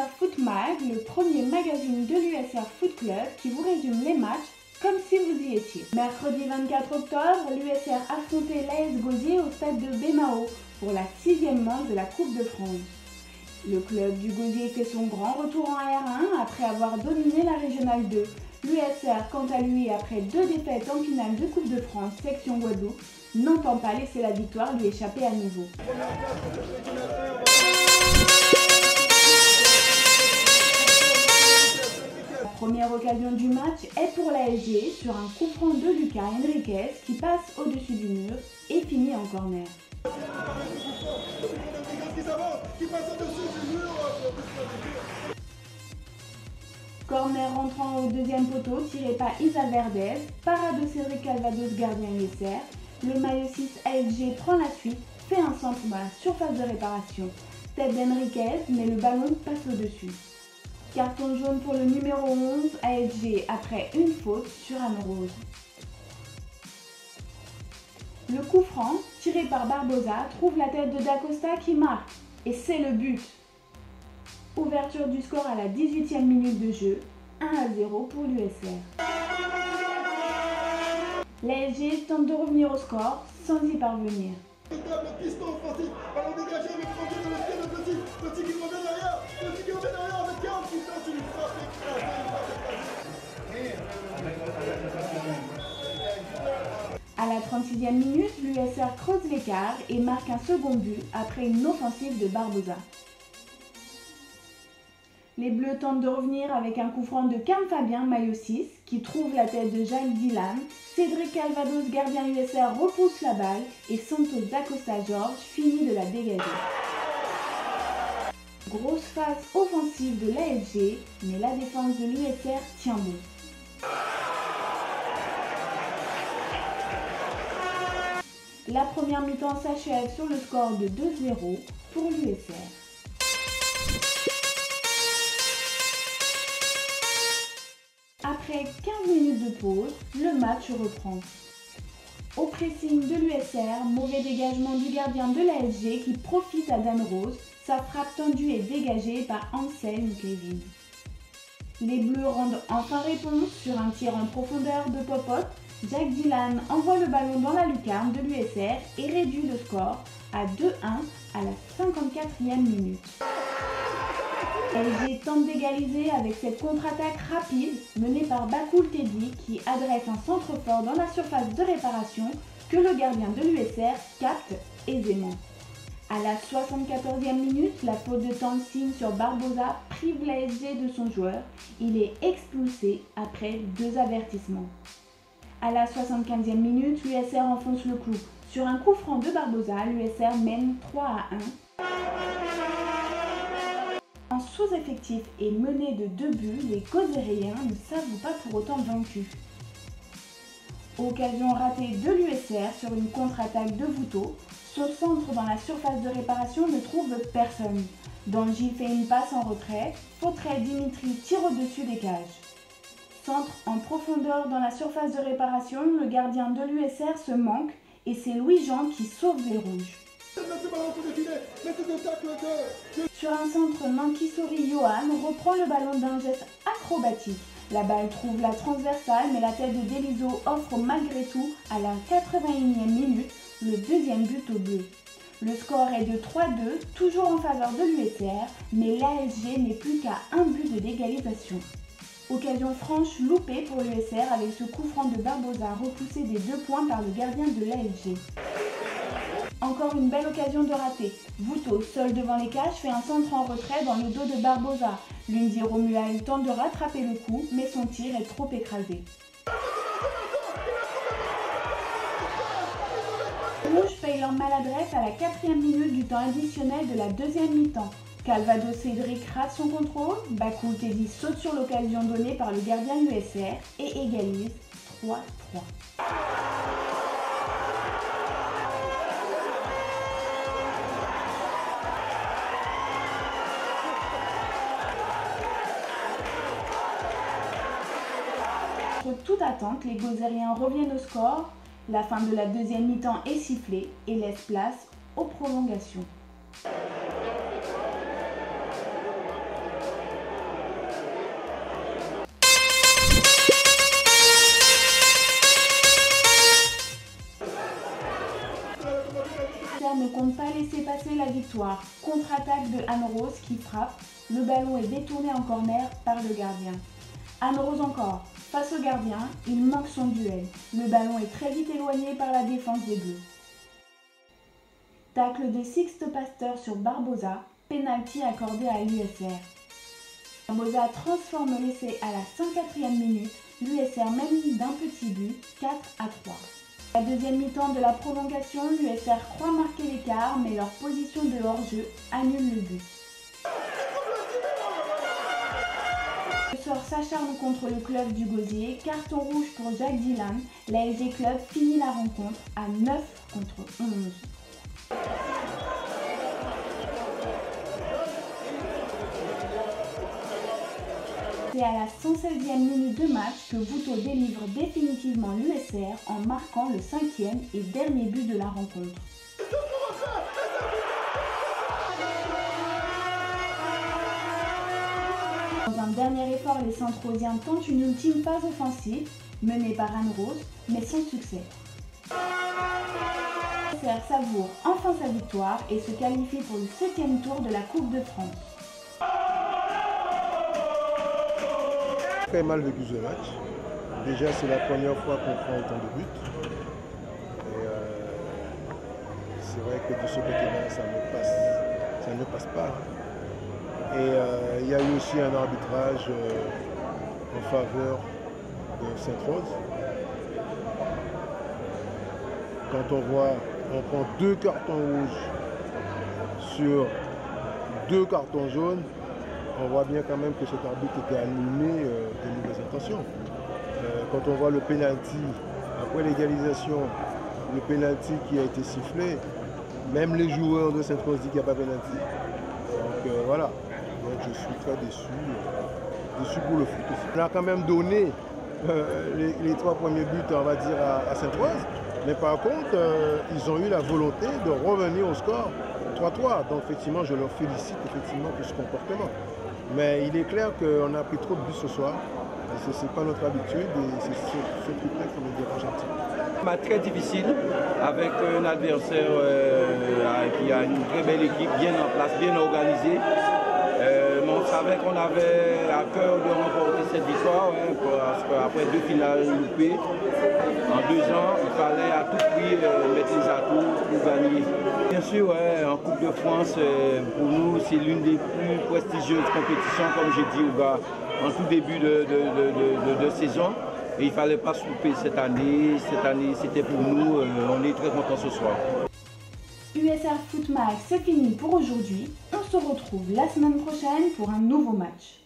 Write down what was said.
l'USR Foot Mag, le premier magazine de l'USR Foot Club qui vous résume les matchs comme si vous y étiez. Mercredi 24 octobre, l'USR affrontait l'AS Gosier au stade de Bémao pour la 6e manche de la Coupe de France. Le club du Gosier fait son grand retour en R1 après avoir dominé la Régionale 2. L'USR, quant à lui, après 2 défaites en finale de Coupe de France section Guadeloupe, n'entend pas laisser la victoire lui échapper à nouveau. Première occasion du match est pour l'ASG sur un coup franc de Lucas Henriquez qui passe au-dessus du mur et finit en corner. Corner rentrant au deuxième poteau tiré par Isabelle Verdez, parade de Cédric Calvados gardien USR, le maillot 6 ASG prend la suite, fait un centre dans la surface de réparation. Tête d'Henriquez mais le ballon passe au-dessus. Carton jaune pour le numéro 11 ASG après une faute sur Anne Rose. Le coup franc, tiré par Barbosa, trouve la tête de Dacosta qui marque. Et c'est le but. Ouverture du score à la 18e minute de jeu, 1-0 pour l'USR. L'ASG tente de revenir au score sans y parvenir. À la 36e minute, l'USR creuse l'écart et marque un second but après une offensive de Barbosa. Les Bleus tentent de revenir avec un coup franc de Cam Fabien, maillot 6, qui trouve la tête de Jacques Dylan. Cédric Calvados, gardien USR, repousse la balle et Santos D'Acosta-Georges finit de la dégager. Grosse phase offensive de l'ASG, mais la défense de l'USR tient bon. La première mi-temps s'achève sur le score de 2-0 pour l'USR. Après 15 minutes de pause, le match reprend. Au pressing de l'USR, mauvais dégagement du gardien de l'ASG qui profite à Dan Rose, sa frappe tendue est dégagée par Anselme Klevin. Les Bleus rendent enfin réponse sur un tir en profondeur de Popote. Jacques Dylan envoie le ballon dans la lucarne de l'USR et réduit le score à 2-1 à la 54e minute. LG tente d'égaliser avec cette contre-attaque rapide menée par Bakoul Teddy qui adresse un centre fort dans la surface de réparation que le gardien de l'USR capte aisément. À la 74e minute, la faute de Tansin sur Barbosa prive la SG de son joueur. Il est expulsé après 2 avertissements. À la 75e minute, l'USR enfonce le clou. Sur un coup franc de Barbosa, l'USR mène 3-1. En sous-effectif et mené de 2 buts, les Gosieriens ne s'avouent pas pour autant vaincus. Occasion ratée de l'USR sur une contre-attaque de Vouto. Son centre dans la surface de réparation ne trouve personne. Danji fait une passe en retrait, Fautrey Dimitri tire au-dessus des cages. Centre en profondeur dans la surface de réparation, le gardien de l'USR se manque et c'est Louis Jean qui sauve les rouges. Sur un centre Mankissori, Johan reprend le ballon d'un geste acrobatique. La balle trouve la transversale mais la tête de Delizo offre malgré tout à la 81e minute le 2e but au bleu. Le score est de 3-2, toujours en faveur de l'USR, mais l'ASG n'est plus qu'à un but d'égalisation. Occasion franche loupée pour l'USR avec ce coup franc de Barbosa repoussé des 2 points par le gardien de l'ASG. Encore une belle occasion de rater. Vouto, seul devant les cages, fait un centre en retrait dans le dos de Barbosa. Lundi Romuald tente de rattraper le coup, mais son tir est trop écrasé. Rouge paye leur maladresse à la 4e minute du temps additionnel de la 2e mi-temps. Calvados Cédric rate son contrôle, Bakoul Teddy saute sur l'occasion donnée par le gardien USR et égalise 3-3. Contre toute attente, les Gosieriens reviennent au score, la fin de la 2e mi-temps est sifflée et laisse place aux prolongations. adversaire ne compte pas laisser passer la victoire. Contre-attaque de Anne Rose qui frappe. Le ballon est détourné en corner par le gardien. Anne Rose encore. Face au gardien, il manque son duel. Le ballon est très vite éloigné par la défense des Bleus. Tacle de Sixte Pasteur sur Barbosa. Pénalty accordé à l'USR. Barbosa transforme l'essai à la 104e minute. L'USR mène d'un petit but, 4-3. La deuxième mi-temps de la prolongation, l'USR croit marquer l'écart, mais leur position de hors-jeu annule le but. Le sort s'acharne contre le club du Gosier, carton rouge pour Jacques Dylan. L'ASG Club finit la rencontre à 9 contre 11. C'est à la 116e minute de match que Vouto délivre définitivement l'USR en marquant le 5e et dernier but de la rencontre. Dans un dernier effort, les Centrosiens tentent une ultime phase offensive, menée par Anne Rose, mais sans succès. L'USR savoure enfin sa victoire et se qualifie pour le 7e tour de la Coupe de France. Très mal vécu ce match. Déjà, c'est la première fois qu'on prend autant de buts. C'est vrai que de ce côté-là, ça ne passe pas. Et il y a eu aussi un arbitrage en faveur de Sainte-Rose. Quand on voit, on prend 2 cartons rouges sur 2 cartons jaunes. On voit bien quand même que cet arbitre était animé de mauvaises intentions. Quand on voit le pénalty, après l'égalisation, le pénalty qui a été sifflé, même les joueurs de Sainte-Rose disent qu'il n'y a pas pénalty. Donc voilà, donc je suis très déçu pour le foot. On a quand même donné les 3 premiers buts, on va dire, à Sainte-Rose, mais par contre, ils ont eu la volonté de revenir au score 3-3. Donc effectivement, je leur félicite effectivement pour ce comportement. Mais il est clair qu'on a pris trop de buts ce soir. Ce n'est pas notre habitude et c'est ce truc-là qui nous dérange un petit peu. Match très difficile avec un adversaire qui a une très belle équipe, bien en place, bien organisée. Mais on savait qu'on avait à cœur de remporter cette victoire parce qu'après 2 finales loupées, en 2 ans, il fallait à tout prix mettre les atouts pour gagner. Bien sûr, en Coupe de France, pour nous, c'est l'une des plus prestigieuses compétitions, comme j'ai dit, en tout début de saison. Et il ne fallait pas se louper cette année. Cette année, c'était pour nous. On est très contents ce soir. USR Foot Mag, c'est fini pour aujourd'hui. On se retrouve la semaine prochaine pour un nouveau match.